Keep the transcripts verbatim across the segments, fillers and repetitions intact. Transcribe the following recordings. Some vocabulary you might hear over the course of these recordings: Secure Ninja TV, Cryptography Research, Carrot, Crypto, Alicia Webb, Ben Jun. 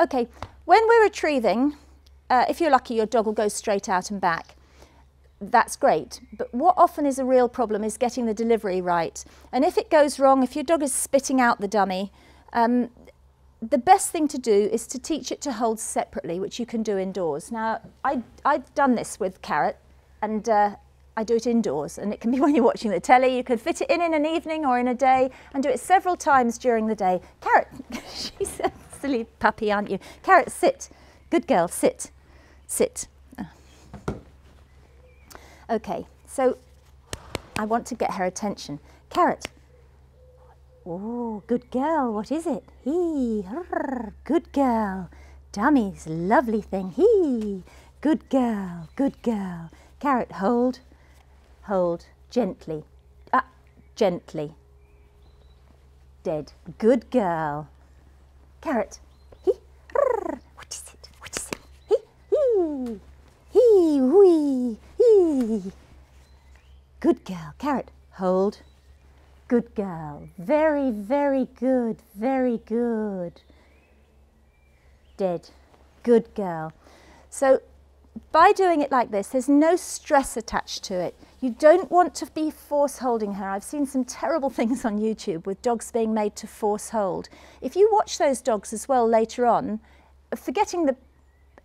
Okay, when we're retrieving, uh, if you're lucky, your dog will go straight out and back. That's great, but what often is a real problem is getting the delivery right. And if it goes wrong, if your dog is spitting out the dummy, um, the best thing to do is to teach it to hold separately, which you can do indoors. Now, I, I've done this with Carrot, and uh, I do it indoors, and it can be when you're watching the telly. You can fit it in in an evening or in a day, and do it several times during the day. Carrot, she's a silly puppy, aren't you? Carrot, sit. Good girl, sit, sit. Okay, so I want to get her attention. Carrot. Oh, good girl. What is it? Hee. Good girl. Dummy's lovely thing. Hee. Good girl. Good girl. Carrot, hold. Hold. Gently. Ah, gently. Dead. Good girl. Carrot. Hee. What is it? What is it? Hee. Hee. Hee. Wee. Good girl. Carrot, hold. Good girl. Very, very good. Very good. Dead. Good girl. So by doing it like this, there's no stress attached to it. You don't want to be force holding her. I've seen some terrible things on YouTube with dogs being made to force hold. If you watch those dogs as well later on, forgetting the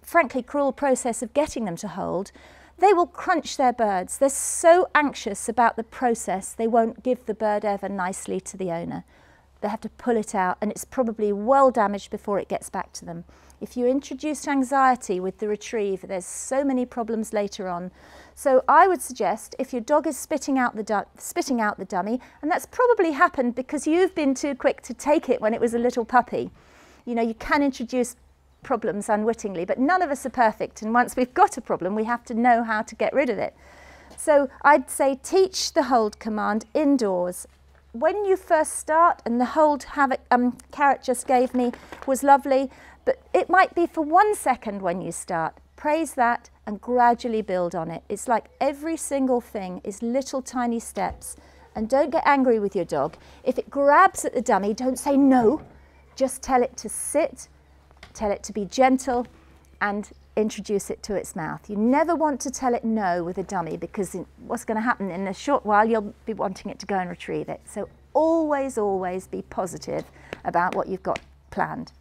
frankly cruel process of getting them to hold, they will crunch their birds. They're so anxious about the process, they won't give the bird ever nicely to the owner. They have to pull it out, and it's probably well damaged before it gets back to them. If you introduce anxiety with the retrieve, there's so many problems later on. So I would suggest, if your dog is spitting out the, spitting out the dummy, and that's probably happened because you've been too quick to take it when it was a little puppy. You know, you can introduce problems unwittingly, but none of us are perfect, and once we've got a problem we have to know how to get rid of it. So I'd say teach the hold command indoors. When you first start, and the hold havoc um, Carrot just gave me was lovely, but it might be for one second when you start. Praise that and gradually build on it. It's like every single thing is little tiny steps, and don't get angry with your dog. If it grabs at the dummy, don't say no, just tell it to sit, tell it to be gentle, and introduce it to its mouth. You never want to tell it no with a dummy, because what's going to happen in a short while, you'll be wanting it to go and retrieve it. So always, always be positive about what you've got planned.